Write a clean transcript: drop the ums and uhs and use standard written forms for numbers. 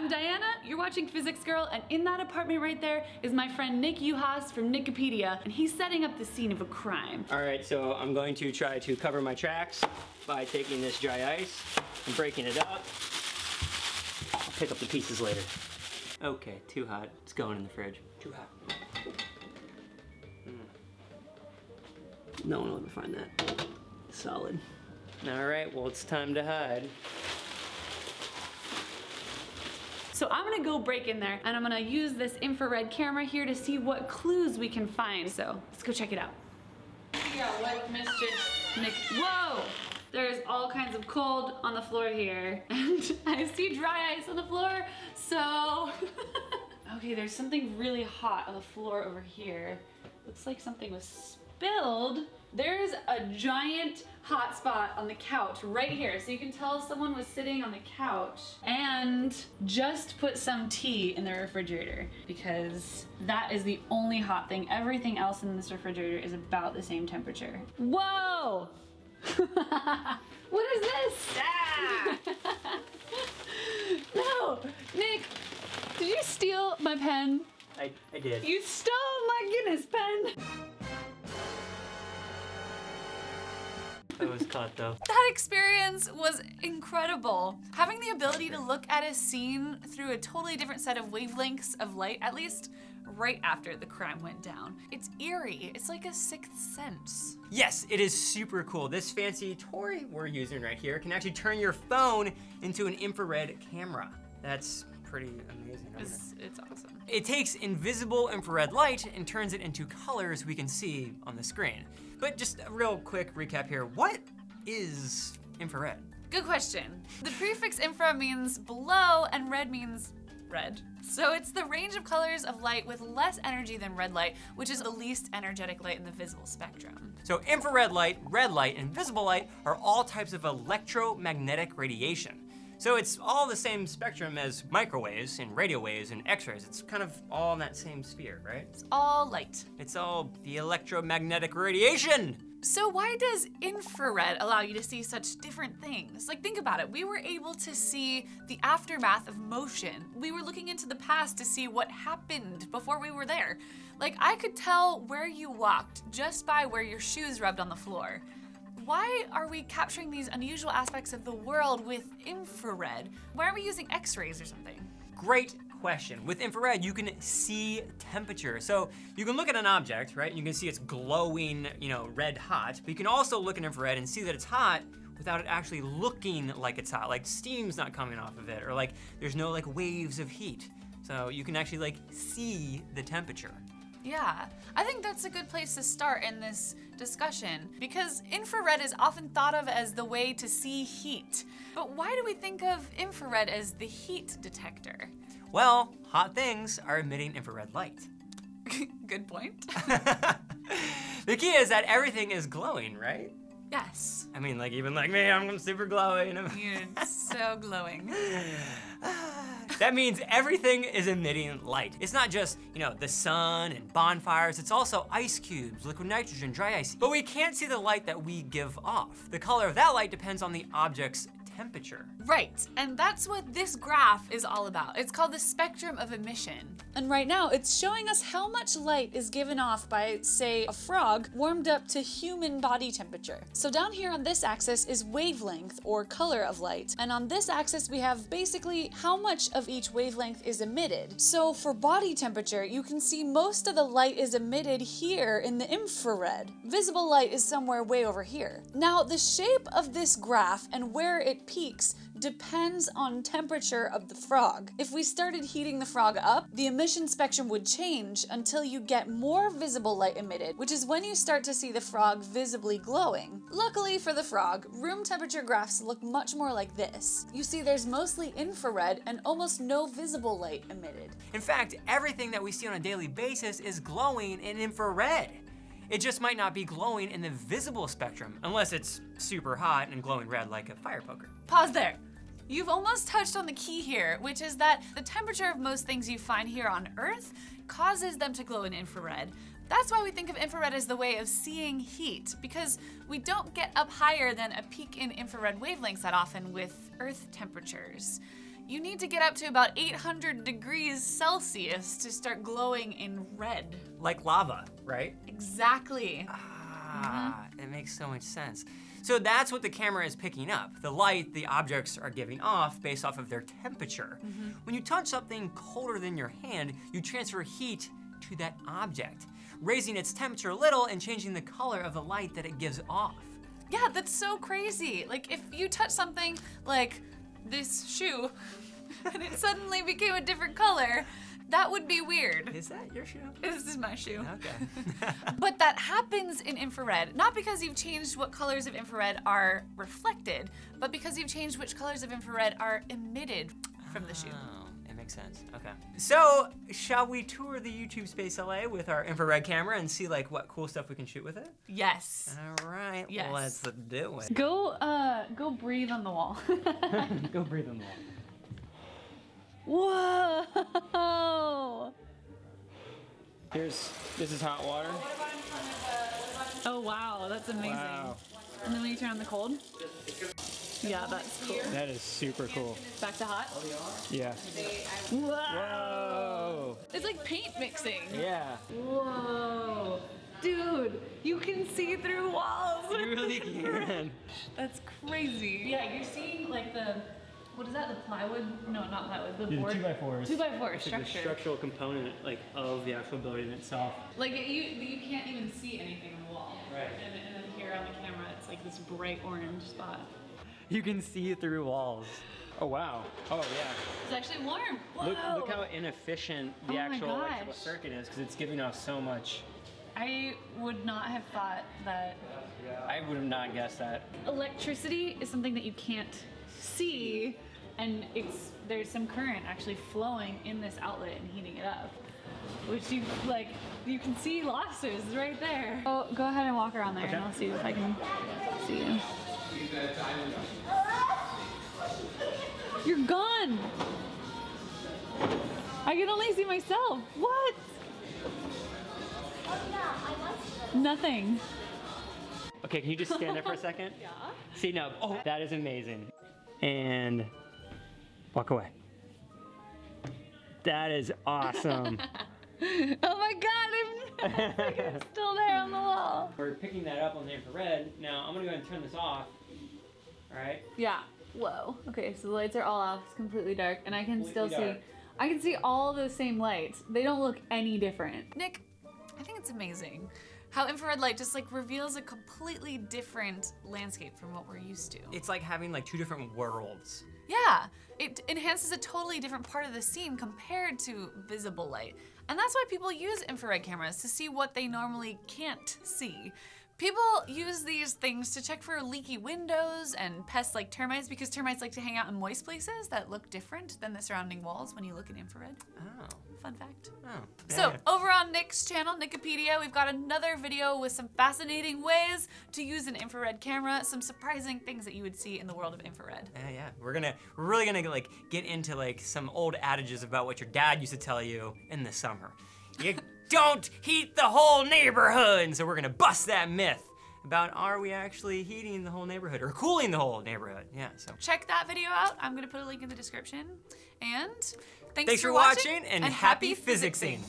I'm Diana, you're watching Physics Girl, and in that apartment right there is my friend Nick Uhas from Nickipedia, and he's setting up the scene of a crime. Alright, so I'm going to try to cover my tracks by taking this dry ice and breaking it up. I'll pick up the pieces later. Okay, too hot. It's going in the fridge. Too hot. No one will ever find that. Solid. Alright, well it's time to hide. So I'm gonna go break in there and I'm gonna use this infrared camera here to see what clues we can find. So let's go check it out. We got white mischief, Nick. Whoa! There's all kinds of cold on the floor here. And I see dry ice on the floor, so. Okay, there's something really hot on the floor over here. Looks like something was spilled. There's a giant hot spot on the couch right here. So you can tell someone was sitting on the couch and just put some tea in the refrigerator because that is the only hot thing. Everything else in this refrigerator is about the same temperature. Whoa! What is this? Ah! No! Nick, did you steal my pen? I did. You stole my Guinness pen! I was caught though. That experience was incredible. Having the ability to look at a scene through a totally different set of wavelengths of light, at least right after the crime went down. It's eerie, it's like a sixth sense. Yes, it is super cool. This fancy toy we're using right here can actually turn your phone into an infrared camera. That's pretty amazing. It's awesome. It takes invisible infrared light and turns it into colors we can see on the screen. But just a real quick recap here, what is infrared? Good question. The prefix infra means below and red means red. So it's the range of colors of light with less energy than red light, which is the least energetic light in the visible spectrum. So infrared light, red light, and visible light are all types of electromagnetic radiation. So it's all the same spectrum as microwaves and radio waves and x-rays. It's kind of all in that same sphere, right? It's all light. It's all the electromagnetic radiation. So why does infrared allow you to see such different things? Like, think about it. We were able to see the aftermath of motion. We were looking into the past to see what happened before we were there. Like, I could tell where you walked just by where your shoes rubbed on the floor. Why are we capturing these unusual aspects of the world with infrared? Why aren't we using x-rays or something? Great question. With infrared, you can see temperature. So you can look at an object, right? And you can see it's glowing, you know, red hot. But you can also look at infrared and see that it's hot without it actually looking like it's hot. Like steam's not coming off of it, or like there's no like waves of heat. So you can actually like see the temperature. Yeah, I think that's a good place to start in this discussion because infrared is often thought of as the way to see heat. But why do we think of infrared as the heat detector? Well, hot things are emitting infrared light. Good point. The key is that everything is glowing, right? Yes. I mean, like even like me, I'm super glowing. You're so glowing. That means everything is emitting light. It's not just, you know, the sun and bonfires, it's also ice cubes, liquid nitrogen, dry ice. But we can't see the light that we give off. The color of that light depends on the object's temperature. Right, and that's what this graph is all about. It's called the spectrum of emission. And right now, it's showing us how much light is given off by, say, a frog warmed up to human body temperature. So down here on this axis is wavelength, or color of light. And on this axis, we have basically how much of each wavelength is emitted. So for body temperature, you can see most of the light is emitted here in the infrared. Visible light is somewhere way over here. Now, the shape of this graph and where it peaks depends on temperature of the frog. If we started heating the frog up, the emission spectrum would change until you get more visible light emitted, which is when you start to see the frog visibly glowing. Luckily for the frog, room temperature graphs look much more like this. You see there's mostly infrared and almost no visible light emitted. In fact, everything that we see on a daily basis is glowing in infrared. It just might not be glowing in the visible spectrum, unless it's super hot and glowing red like a fire poker. Pause there. You've almost touched on the key here, which is that the temperature of most things you find here on Earth causes them to glow in infrared. That's why we think of infrared as the way of seeing heat, because we don't get up higher than a peak in infrared wavelengths that often with Earth temperatures. You need to get up to about 800 degrees Celsius to start glowing in red. Like lava, right? Exactly. It makes so much sense. So that's what the camera is picking up. The light the objects are giving off based off of their temperature. Mm-hmm. When you touch something colder than your hand, you transfer heat to that object, raising its temperature a little and changing the color of the light that it gives off. Yeah, that's so crazy. Like if you touch something like this shoe and it suddenly became a different color, that would be weird. Is that your shoe? This is my shoe. Okay. But that happens in infrared, not because you've changed what colors of infrared are reflected, but because you've changed which colors of infrared are emitted from the shoe. It makes sense, okay. So, shall we tour the YouTube Space LA with our infrared camera and see like what cool stuff we can shoot with it? Yes. All right, yes. Let's do it. Go breathe on the wall. Go breathe on the wall. Whoa! This is hot water. Oh wow, that's amazing. Wow. And then when you turn on the cold? Yeah, that's cool. That is super cool. Back to hot? Yeah. Whoa! Whoa. It's like paint mixing. Yeah. Whoa! Dude, you can see through walls. You really can. That's crazy. Yeah, you're seeing like the... What is that, the plywood? No, not plywood, the board. 2x4s. 2x4 structure. Like the structural component like of the actual building itself. Like you can't even see anything on the wall. Right. And then here on the camera, it's like this bright orange spot. You can see through walls. Oh wow. Oh yeah. It's actually warm. Whoa. Look how inefficient the actual electrical circuit is because it's giving off so much. I would not have thought that. Yeah. I would have not guessed that. Electricity is something that you can't see. And there's some current actually flowing in this outlet and heating it up, which you can see losses right there. Oh, go ahead and walk around there, okay. And I'll see if I can see you. You're gone. I can only see myself. What? Nothing. Okay, can you just stand there for a second? Yeah. See now. Oh, that is amazing. And walk away. That is awesome. Oh my God, it's still there on the wall. We're picking that up on the infrared. Now I'm gonna go ahead and turn this off, all right? Yeah, whoa. Okay, so the lights are all off, it's completely dark, and I can see, I can see all the same lights. They don't look any different. Nick, I think it's amazing how infrared light just like reveals a completely different landscape from what we're used to. It's like having like two different worlds. Yeah, it enhances a totally different part of the scene compared to visible light. And that's why people use infrared cameras to see what they normally can't see. People use these things to check for leaky windows and pests like termites because termites like to hang out in moist places that look different than the surrounding walls when you look in infrared. Oh. Fun fact. Oh. Yeah. So over on Nick's channel, Nickipedia, we've got another video with some fascinating ways to use an infrared camera, some surprising things that you would see in the world of infrared. Yeah. We're really gonna like get into like some old adages about what your dad used to tell you in the summer. You don't heat the whole neighborhood. And so we're gonna bust that myth about are we actually heating the whole neighborhood or cooling the whole neighborhood, yeah, so. Check that video out. I'm gonna put a link in the description. And thanks for watching and happy physicsing.